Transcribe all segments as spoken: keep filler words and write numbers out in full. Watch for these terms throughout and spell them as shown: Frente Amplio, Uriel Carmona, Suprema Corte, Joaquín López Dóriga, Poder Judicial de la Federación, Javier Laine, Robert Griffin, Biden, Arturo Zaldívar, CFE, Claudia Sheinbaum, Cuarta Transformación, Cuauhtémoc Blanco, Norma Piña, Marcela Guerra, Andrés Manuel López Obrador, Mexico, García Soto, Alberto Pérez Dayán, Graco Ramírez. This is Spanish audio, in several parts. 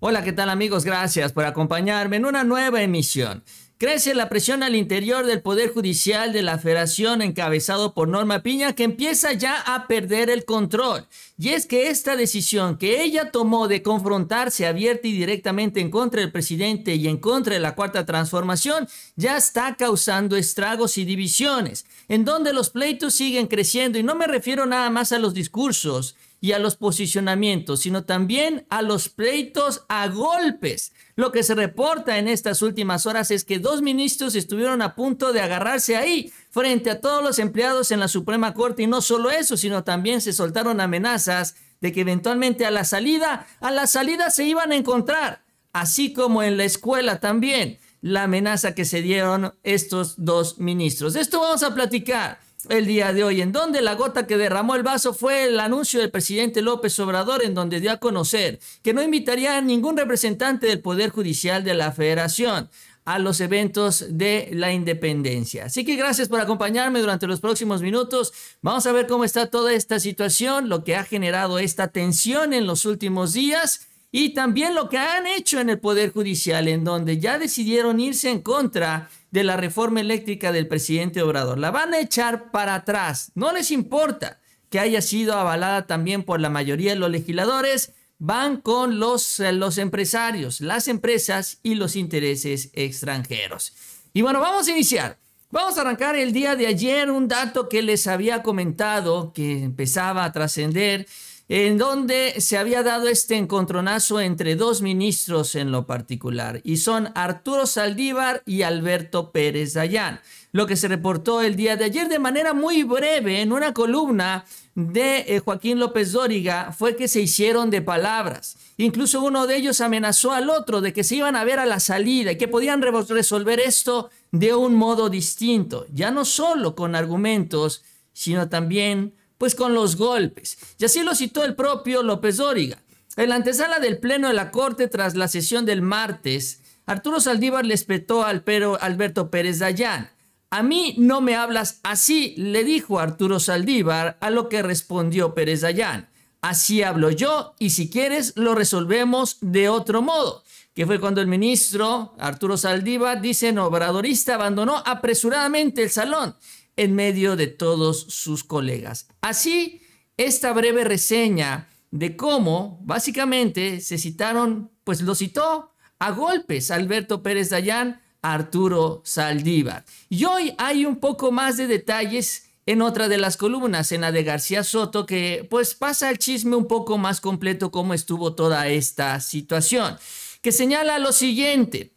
Hola, ¿qué tal amigos? Gracias por acompañarme en una nueva emisión. Crece la presión al interior del Poder Judicial de la Federación encabezado por Norma Piña, que empieza ya a perder el control. Y es que esta decisión que ella tomó de confrontarse abierta y directamente en contra del presidente y en contra de la Cuarta Transformación ya está causando estragos y divisiones, en donde los pleitos siguen creciendo, y no me refiero nada más a los discursos y a los posicionamientos, sino también a los pleitos a golpes. Lo que se reporta en estas últimas horas es que dos ministros estuvieron a punto de agarrarse ahí frente a todos los empleados en la Suprema Corte, y no solo eso, sino también se soltaron amenazas de que eventualmente a la salida, a la salida se iban a encontrar, así como en la escuela también, la amenaza que se dieron estos dos ministros. De esto vamos a platicar el día de hoy, en donde la gota que derramó el vaso fue el anuncio del presidente López Obrador, en donde dio a conocer que no invitaría a ningún representante del Poder Judicial de la Federación a los eventos de la independencia. Así que gracias por acompañarme durante los próximos minutos. Vamos a ver cómo está toda esta situación, lo que ha generado esta tensión en los últimos días, y también lo que han hecho en el Poder Judicial, en donde ya decidieron irse en contra de la reforma eléctrica del presidente Obrador. La van a echar para atrás. No les importa que haya sido avalada también por la mayoría de los legisladores. Van con los, los empresarios, las empresas y los intereses extranjeros. Y bueno, vamos a iniciar. Vamos a arrancar el día de ayer un dato que les había comentado que empezaba a trascender, en donde se había dado este encontronazo entre dos ministros en lo particular, y son Arturo Zaldívar y Alberto Pérez Dayán. Lo que se reportó el día de ayer de manera muy breve en una columna de eh, Joaquín López Dóriga fue que se hicieron de palabras. Incluso uno de ellos amenazó al otro de que se iban a ver a la salida y que podían re- resolver esto de un modo distinto, ya no solo con argumentos, sino también pues con los golpes. Y así lo citó el propio López Dóriga. En la antesala del Pleno de la Corte, tras la sesión del martes, Arturo Zaldívar le espetó al pero Alberto Pérez Dayán. A mí no me hablas así, le dijo Arturo Zaldívar, a lo que respondió Pérez Dayán. Así hablo yo y si quieres lo resolvemos de otro modo. Que fue cuando el ministro Arturo Zaldívar, dicen obradorista, abandonó apresuradamente el salón en medio de todos sus colegas. Así, esta breve reseña de cómo básicamente se citaron, pues lo citó a golpes Alberto Pérez Dayán, Arturo Zaldívar. Y hoy hay un poco más de detalles en otra de las columnas, en la de García Soto, que pues pasa el chisme un poco más completo cómo estuvo toda esta situación, que señala lo siguiente.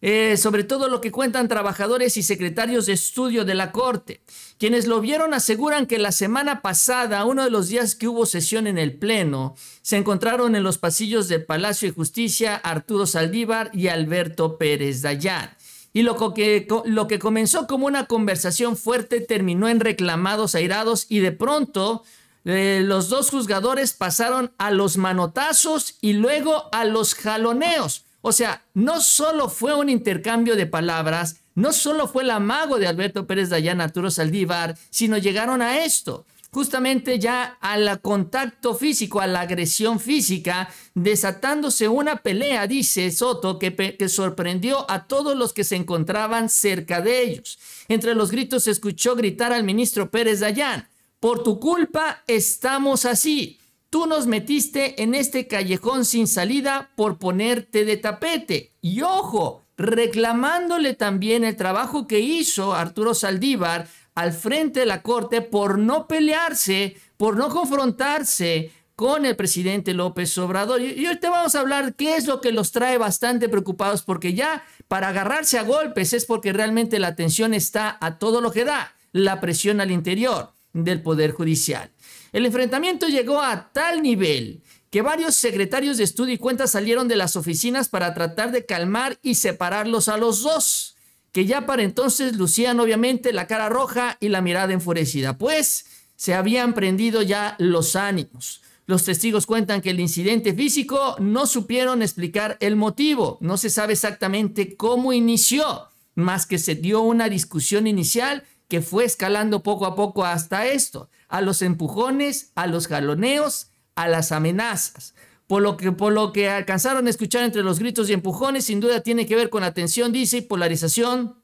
Eh, sobre todo lo que cuentan trabajadores y secretarios de estudio de la Corte. Quienes lo vieron aseguran que la semana pasada, uno de los días que hubo sesión en el Pleno, se encontraron en los pasillos del Palacio de Justicia Arturo Zaldívar y Alberto Pérez Dayán. Y lo que, lo que comenzó como una conversación fuerte terminó en reclamados airados y de pronto eh, los dos juzgadores pasaron a los manotazos y luego a los jaloneos. O sea, no solo fue un intercambio de palabras, no solo fue el amago de Alberto Pérez Dayán, Arturo Zaldívar, sino llegaron a esto, justamente ya al contacto físico, a la agresión física, desatándose una pelea, dice Soto, que, que sorprendió a todos los que se encontraban cerca de ellos. Entre los gritos se escuchó gritar al ministro Pérez Dayán, por tu culpa estamos así. Tú nos metiste en este callejón sin salida por ponerte de tapete. Y ojo, reclamándole también el trabajo que hizo Arturo Zaldívar al frente de la Corte por no pelearse, por no confrontarse con el presidente López Obrador. Y hoy te vamos a hablar qué es lo que los trae bastante preocupados, porque ya para agarrarse a golpes es porque realmente la tensión está a todo lo que da, la presión al interior del Poder Judicial. El enfrentamiento llegó a tal nivel que varios secretarios de estudio y cuentas salieron de las oficinas para tratar de calmar y separarlos a los dos, que ya para entonces lucían obviamente la cara roja y la mirada enfurecida, pues se habían prendido ya los ánimos. Los testigos cuentan que el incidente físico no supieron explicar el motivo, no se sabe exactamente cómo inició, más que se dio una discusión inicial que fue escalando poco a poco hasta esto, a los empujones, a los jaloneos, a las amenazas. Por lo que, por lo que alcanzaron a escuchar entre los gritos y empujones, sin duda tiene que ver con la tensión, dice, y polarización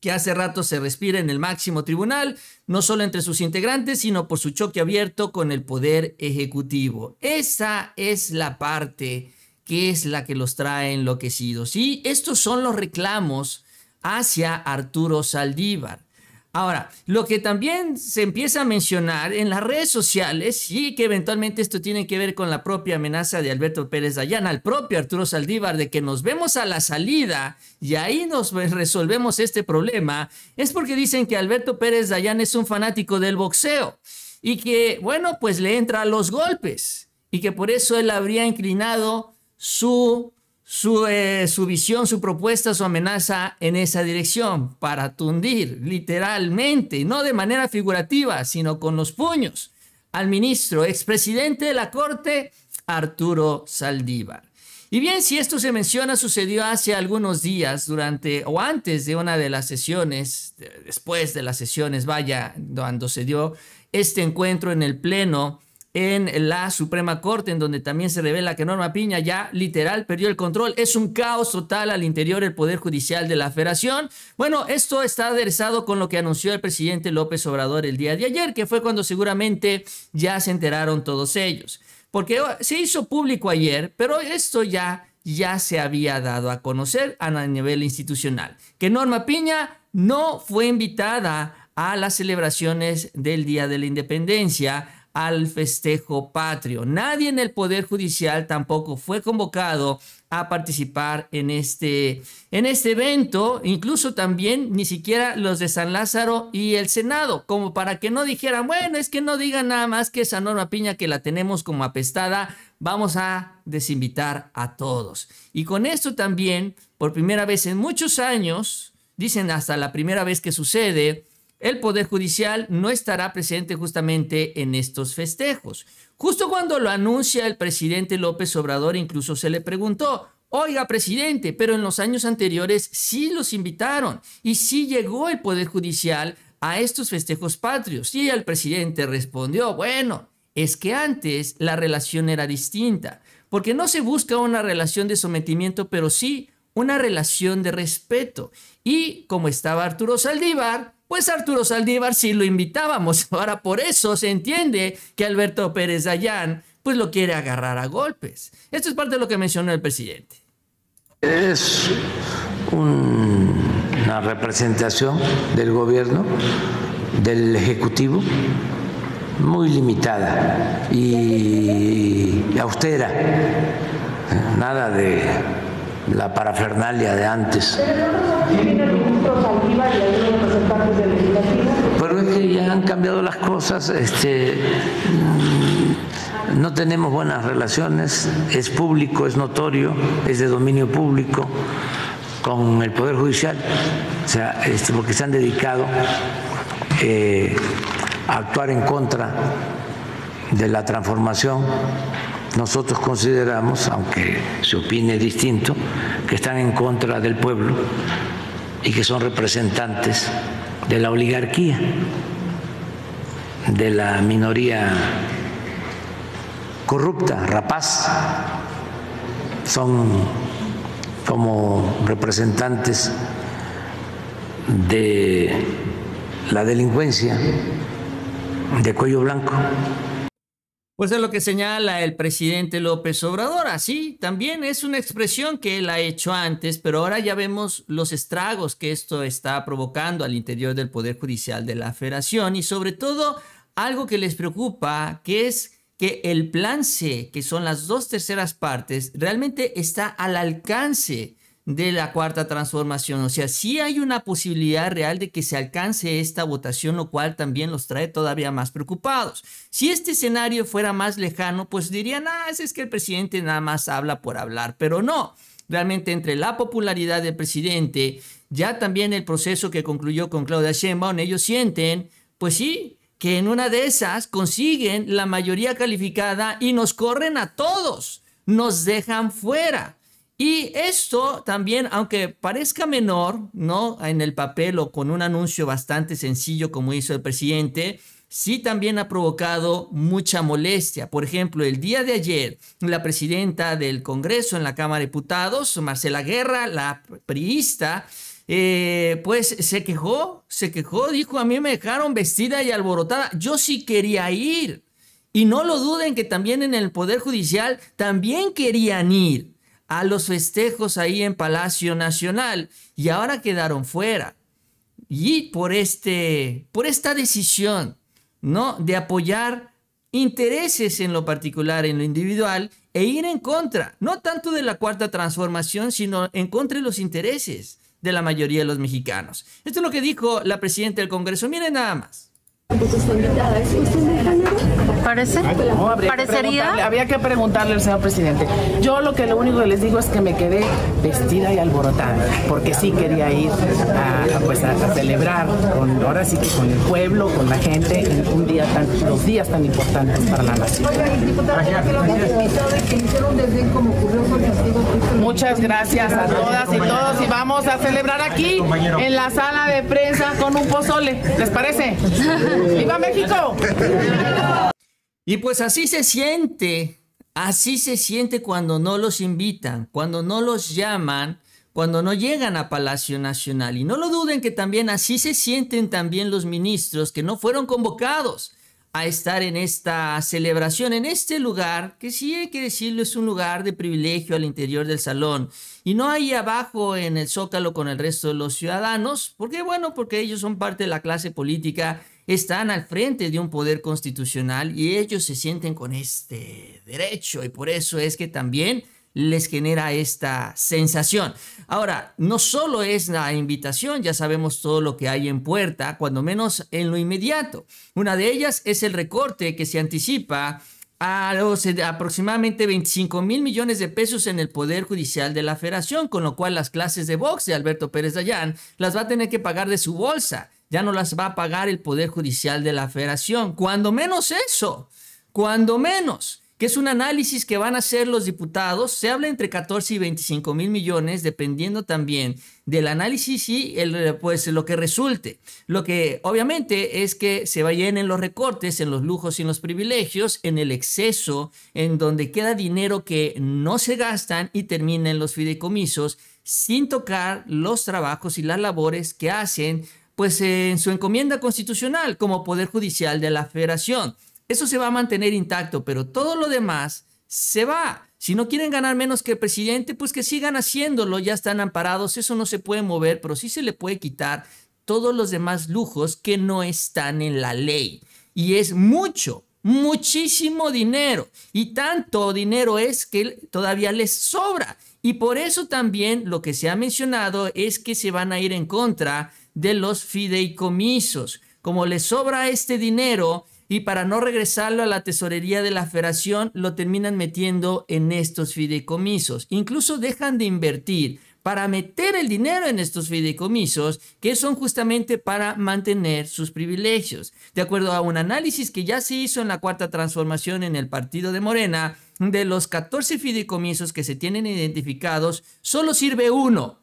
que hace rato se respira en el máximo tribunal, no solo entre sus integrantes, sino por su choque abierto con el Poder Ejecutivo. Esa es la parte que es la que los trae enloquecidos. Y estos son los reclamos hacia Arturo Zaldívar. Ahora, lo que también se empieza a mencionar en las redes sociales, y que eventualmente esto tiene que ver con la propia amenaza de Alberto Pérez Dayán al propio Arturo Zaldívar, de que nos vemos a la salida y ahí nos resolvemos este problema, es porque dicen que Alberto Pérez Dayán es un fanático del boxeo y que, bueno, pues le entra a los golpes y que por eso él habría inclinado su... Su, eh, su visión, su propuesta, su amenaza en esa dirección para tundir literalmente, no de manera figurativa, sino con los puños al ministro, expresidente de la Corte, Arturo Zaldívar. Y bien, si esto se menciona, sucedió hace algunos días durante o antes de una de las sesiones, después de las sesiones, vaya, cuando se dio este encuentro en el Pleno en la Suprema Corte, en donde también se revela que Norma Piña ya literal perdió el control. Es un caos total al interior del Poder Judicial de la Federación. Bueno, esto está aderezado con lo que anunció el presidente López Obrador el día de ayer, que fue cuando seguramente ya se enteraron todos ellos. Porque se hizo público ayer, pero esto ya, ya se había dado a conocer a nivel institucional, que Norma Piña no fue invitada a las celebraciones del Día de la Independencia, al festejo patrio. Nadie en el Poder Judicial tampoco fue convocado a participar en este, en este evento, incluso también ni siquiera los de San Lázaro y el Senado, como para que no dijeran, bueno, es que no digan nada más que esa Norma Piña que la tenemos como apestada, vamos a desinvitar a todos. Y con esto también, por primera vez en muchos años, dicen hasta la primera vez que sucede, el Poder Judicial no estará presente justamente en estos festejos. Justo cuando lo anuncia el presidente López Obrador, incluso se le preguntó, oiga, presidente, pero en los años anteriores sí los invitaron y sí llegó el Poder Judicial a estos festejos patrios. Y el presidente respondió, bueno, es que antes la relación era distinta, porque no se busca una relación de sometimiento, pero sí una relación de respeto. Y como estaba Arturo Zaldívar, pues Arturo Zaldívar sí lo invitábamos. Ahora por eso se entiende que Alberto Pérez Dayán pues lo quiere agarrar a golpes. Esto es parte de lo que mencionó el presidente. Es un, una representación del gobierno, del Ejecutivo, muy limitada y austera. Nada de la parafernalia de antes. Pero es que ya han cambiado las cosas, este, no tenemos buenas relaciones, es público, es notorio, es de dominio público con el Poder Judicial, o sea, este, porque se han dedicado eh, a actuar en contra de la transformación. Nosotros consideramos, aunque se opine distinto, que están en contra del pueblo y que son representantes de la oligarquía, de la minoría corrupta, rapaz. Son como representantes de la delincuencia de cuello blanco. Pues es lo que señala el presidente López Obrador. Así también es una expresión que él ha hecho antes, pero ahora ya vemos los estragos que esto está provocando al interior del Poder Judicial de la Federación y sobre todo algo que les preocupa, que es que el plan C, que son las dos terceras partes, realmente está al alcance de la Cuarta Transformación. O sea, sí hay una posibilidad real de que se alcance esta votación, lo cual también los trae todavía más preocupados. Si este escenario fuera más lejano, pues dirían, ah, es que el presidente nada más habla por hablar, pero no. Realmente entre la popularidad del presidente, ya también el proceso que concluyó con Claudia Sheinbaum, ellos sienten, pues sí, que en una de esas consiguen la mayoría calificada y nos corren a todos, nos dejan fuera. Y esto también, aunque parezca menor, ¿no?, en el papel o con un anuncio bastante sencillo como hizo el presidente, sí también ha provocado mucha molestia. Por ejemplo, el día de ayer, la presidenta del Congreso en la Cámara de Diputados, Marcela Guerra, la priista, eh, pues se quejó, se quejó, dijo: a mí me dejaron vestida y alborotada, yo sí quería ir. Y no lo duden que también en el Poder Judicial también querían ir a los festejos ahí en Palacio Nacional y ahora quedaron fuera. Y por, este, por esta decisión, ¿no?, de apoyar intereses en lo particular, en lo individual, e ir en contra, no tanto de la Cuarta Transformación, sino en contra de los intereses de la mayoría de los mexicanos. Esto es lo que dijo la presidenta del Congreso. Miren nada más. Parece, no, habría parecería. Que habría que preguntarle al señor presidente. Yo lo que lo único que les digo es que me quedé vestida y alborotada, porque sí quería ir a, a, pues a, a celebrar con, ahora sí que con el pueblo, con la gente, en un día tan, los días tan importantes para la nación. Muchas gracias a todas y todos, y vamos a celebrar aquí en la sala de prensa con un pozole. ¿Les parece? ¡Viva México! Y pues así se siente, así se siente cuando no los invitan, cuando no los llaman, cuando no llegan a Palacio Nacional. Y no lo duden que también así se sienten también los ministros que no fueron convocados a estar en esta celebración, en este lugar, que sí hay que decirlo, es un lugar de privilegio al interior del salón, y no ahí abajo en el Zócalo con el resto de los ciudadanos, porque bueno, porque ellos son parte de la clase política, están al frente de un poder constitucional y ellos se sienten con este derecho, y por eso es que también les genera esta sensación. Ahora, no solo es la invitación, ya sabemos todo lo que hay en puerta, cuando menos en lo inmediato. Una de ellas es el recorte que se anticipa a los aproximadamente veinticinco mil millones de pesos en el Poder Judicial de la Federación, con lo cual las clases de box de Alberto Pérez Dayán las va a tener que pagar de su bolsa, ya no las va a pagar el Poder Judicial de la Federación. Cuando menos eso, cuando menos. Que es un análisis que van a hacer los diputados, se habla entre catorce y veinticinco mil millones, dependiendo también del análisis y el, pues, lo que resulte. Lo que obviamente es que se vayan en los recortes, en los lujos y en los privilegios, en el exceso, en donde queda dinero que no se gastan y termina en los fideicomisos, sin tocar los trabajos y las labores que hacen pues, en su encomienda constitucional como Poder Judicial de la Federación. Eso se va a mantener intacto, pero todo lo demás se va. Si no quieren ganar menos que el presidente, pues que sigan haciéndolo, ya están amparados, eso no se puede mover, pero sí se le puede quitar todos los demás lujos que no están en la ley. Y es mucho, muchísimo dinero. Y tanto dinero es que todavía les sobra. Y por eso también lo que se ha mencionado es que se van a ir en contra de los fideicomisos. Como les sobra este dinero, y para no regresarlo a la tesorería de la Federación, lo terminan metiendo en estos fideicomisos. Incluso dejan de invertir para meter el dinero en estos fideicomisos, que son justamente para mantener sus privilegios. De acuerdo a un análisis que ya se hizo en la Cuarta Transformación en el partido de Morena, de los catorce fideicomisos que se tienen identificados, solo sirve uno.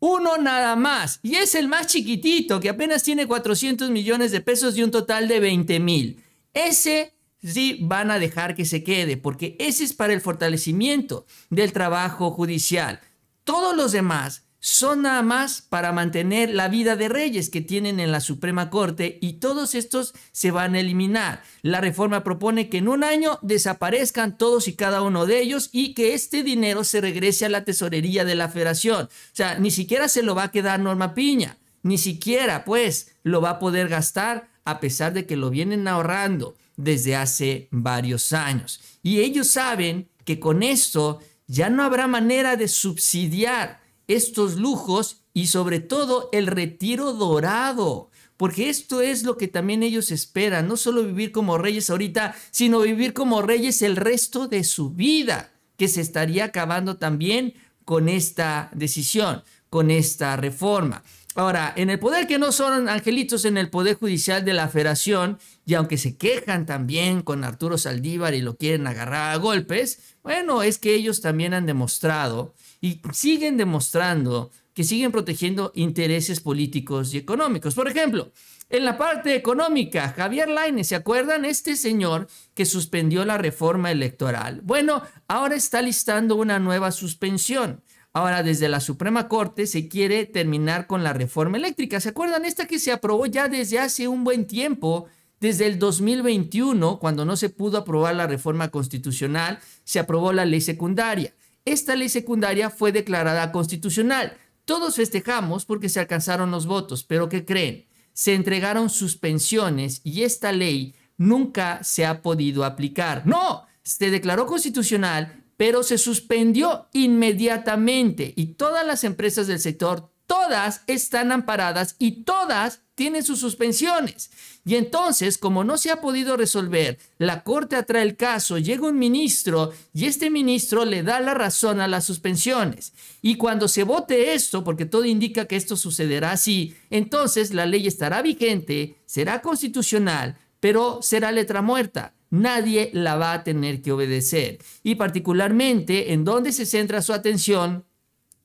Uno nada más, y es el más chiquitito, que apenas tiene cuatrocientos millones de pesos y un total de veinte mil. Ese sí van a dejar que se quede, porque ese es para el fortalecimiento del trabajo judicial. Todos los demás son nada más para mantener la vida de reyes que tienen en la Suprema Corte, y todos estos se van a eliminar. La reforma propone que en un año desaparezcan todos y cada uno de ellos y que este dinero se regrese a la tesorería de la Federación. O sea, ni siquiera se lo va a quedar Norma Piña, ni siquiera pues lo va a poder gastar, a pesar de que lo vienen ahorrando desde hace varios años. Y ellos saben que con esto ya no habrá manera de subsidiar estos lujos y sobre todo el retiro dorado, porque esto es lo que también ellos esperan, no solo vivir como reyes ahorita, sino vivir como reyes el resto de su vida, que se estaría acabando también con esta decisión, con esta reforma. Ahora, en el poder que no son angelitos, en el Poder Judicial de la Federación, y aunque se quejan también con Arturo Zaldívar y lo quieren agarrar a golpes, bueno, es que ellos también han demostrado y siguen demostrando que siguen protegiendo intereses políticos y económicos. Por ejemplo, en la parte económica, Javier Laine, ¿se acuerdan? Este señor que suspendió la reforma electoral. Bueno, ahora está listando una nueva suspensión. Ahora, desde la Suprema Corte se quiere terminar con la reforma eléctrica. ¿Se acuerdan? Esta que se aprobó ya desde hace un buen tiempo, desde el dos mil veintiuno, cuando no se pudo aprobar la reforma constitucional, se aprobó la ley secundaria. Esta ley secundaria fue declarada constitucional. Todos festejamos porque se alcanzaron los votos, pero ¿qué creen? Se entregaron suspensiones y esta ley nunca se ha podido aplicar. ¡No! Se declaró constitucional, pero se suspendió inmediatamente y todas las empresas del sector, todas están amparadas y todas tienen sus suspensiones. Y entonces, como no se ha podido resolver, la Corte atrae el caso, llega un ministro y este ministro le da la razón a las suspensiones. Y cuando se vote esto, porque todo indica que esto sucederá así, entonces la ley estará vigente, será constitucional, pero será letra muerta. Nadie la va a tener que obedecer. Y particularmente, en donde se centra su atención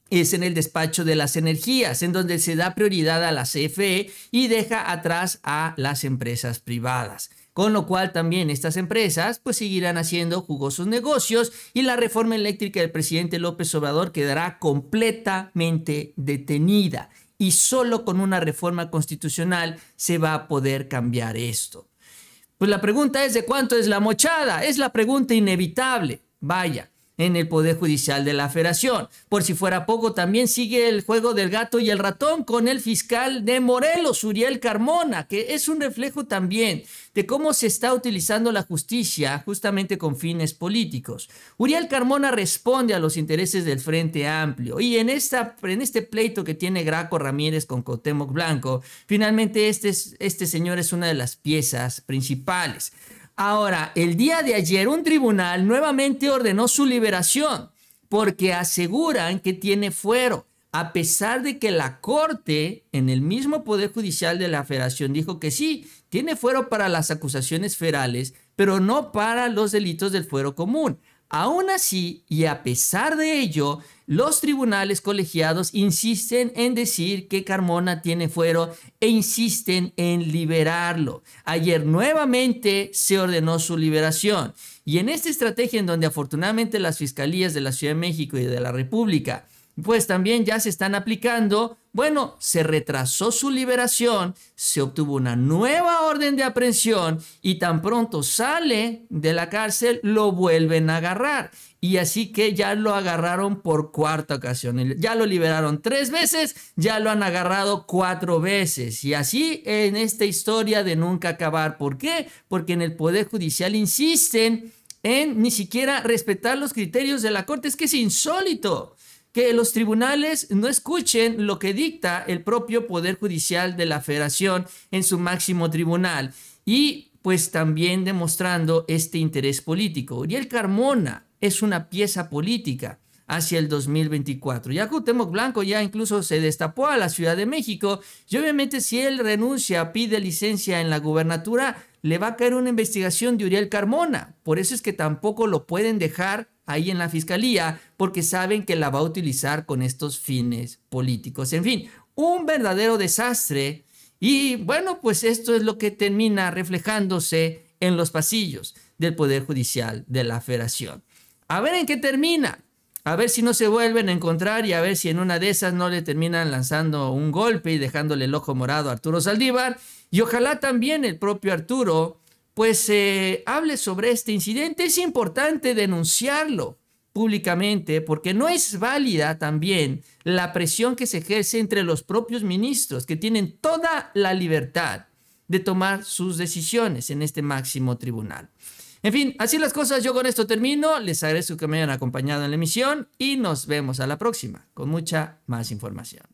es en el despacho de las energías, en donde se da prioridad a la C F E y deja atrás a las empresas privadas. Con lo cual también estas empresas pues seguirán haciendo jugosos negocios y la reforma eléctrica del presidente López Obrador quedará completamente detenida. Y solo con una reforma constitucional se va a poder cambiar esto. Pues la pregunta es, ¿de cuánto es la mochada? Es la pregunta inevitable, vaya, en el Poder Judicial de la Federación. Por si fuera poco, también sigue el juego del gato y el ratón con el fiscal de Morelos, Uriel Carmona, que es un reflejo también de cómo se está utilizando la justicia justamente con fines políticos. Uriel Carmona responde a los intereses del Frente Amplio y en, esta, en este pleito que tiene Graco Ramírez con Cuauhtémoc Blanco, finalmente este, este señor es una de las piezas principales. Ahora, el día de ayer un tribunal nuevamente ordenó su liberación porque aseguran que tiene fuero, a pesar de que la Corte en el mismo Poder Judicial de la Federación dijo que sí, tiene fuero para las acusaciones federales, pero no para los delitos del fuero común. Aún así, y a pesar de ello, los tribunales colegiados insisten en decir que Carmona tiene fuero e insisten en liberarlo. Ayer nuevamente se ordenó su liberación. Y en esta estrategia en donde afortunadamente las fiscalías de la Ciudad de México y de la República pues también ya se están aplicando, bueno, se retrasó su liberación, se obtuvo una nueva orden de aprehensión y tan pronto sale de la cárcel lo vuelven a agarrar. Y así que ya lo agarraron por cuarta ocasión, ya lo liberaron tres veces, ya lo han agarrado cuatro veces. Y así en esta historia de nunca acabar. ¿Por qué? Porque en el Poder Judicial insisten en ni siquiera respetar los criterios de la Corte. Es que es insólito que los tribunales no escuchen lo que dicta el propio Poder Judicial de la Federación en su máximo tribunal y pues también demostrando este interés político. Uriel Carmona es una pieza política hacia el dos mil veinticuatro. Ya Cuauhtémoc Blanco ya incluso se destapó a la Ciudad de México y obviamente si él renuncia, pide licencia en la gubernatura, le va a caer una investigación de Uriel Carmona. Por eso es que tampoco lo pueden dejar ahí en la fiscalía, porque saben que la va a utilizar con estos fines políticos. En fin, un verdadero desastre. Y bueno, pues esto es lo que termina reflejándose en los pasillos del Poder Judicial de la Federación. A ver en qué termina. A ver si no se vuelven a encontrar y a ver si en una de esas no le terminan lanzando un golpe y dejándole el ojo morado a Arturo Zaldívar. Y ojalá también el propio Arturo pues eh, hable sobre este incidente. Es importante denunciarlo públicamente porque no es válida también la presión que se ejerce entre los propios ministros que tienen toda la libertad de tomar sus decisiones en este máximo tribunal. En fin, así las cosas, yo con esto termino. Les agradezco que me hayan acompañado en la emisión y nos vemos a la próxima con mucha más información.